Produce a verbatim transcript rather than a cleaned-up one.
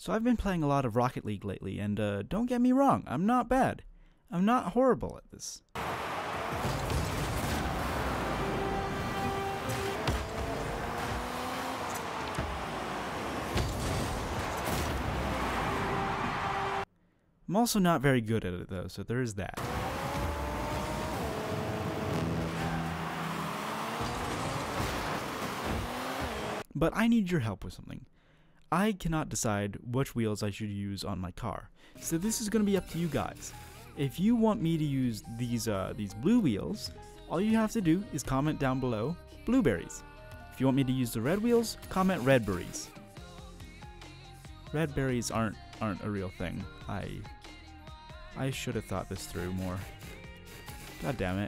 So I've been playing a lot of Rocket League lately, and uh, don't get me wrong, I'm not bad. I'm not horrible at this. I'm also not very good at it though, so there is that. But I need your help with something. I cannot decide which wheels I should use on my car, so this is going to be up to you guys. If you want me to use these uh, these blue wheels, all you have to do is comment down below, blueberries. If you want me to use the red wheels, comment red berries. Red berries aren't aren't a real thing. I I should have thought this through more. God damn it.